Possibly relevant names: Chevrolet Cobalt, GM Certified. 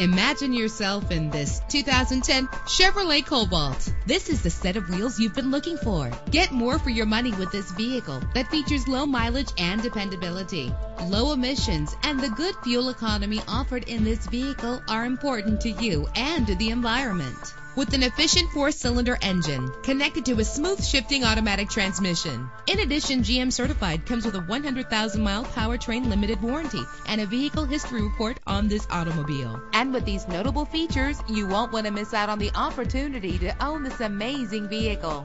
Imagine yourself in this 2010 Chevrolet Cobalt. This is the set of wheels you've been looking for. Get more for your money with this vehicle that features low mileage and dependability. Low emissions and the good fuel economy offered in this vehicle are important to you and to the environment. With an efficient 4-cylinder engine connected to a smooth shifting automatic transmission. In addition, GM Certified comes with a 100,000-mile powertrain limited warranty and a vehicle history report on this automobile. And with these notable features, you won't want to miss out on the opportunity to own this amazing vehicle.